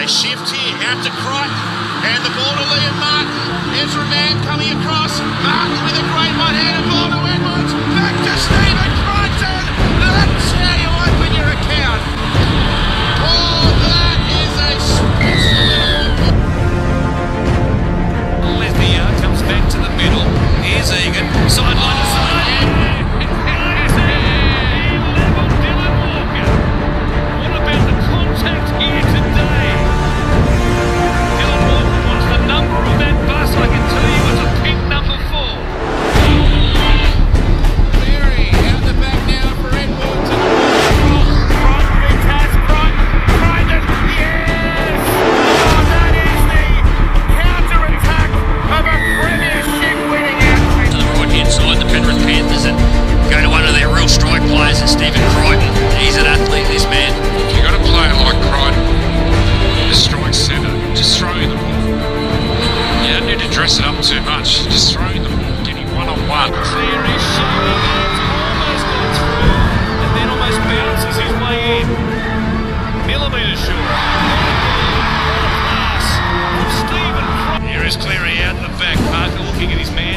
A shift here out to Crichton, and the ball to Liam Martin. Ezra Mann coming across. Martin with a great one-handed ball to Edmonds. Back to Stephen Crichton. That's how you open your account. Oh, that is a special. Lethea comes back to the middle. Here's Egan. Sideline to side. Cleary out in the back, Parker looking at his man.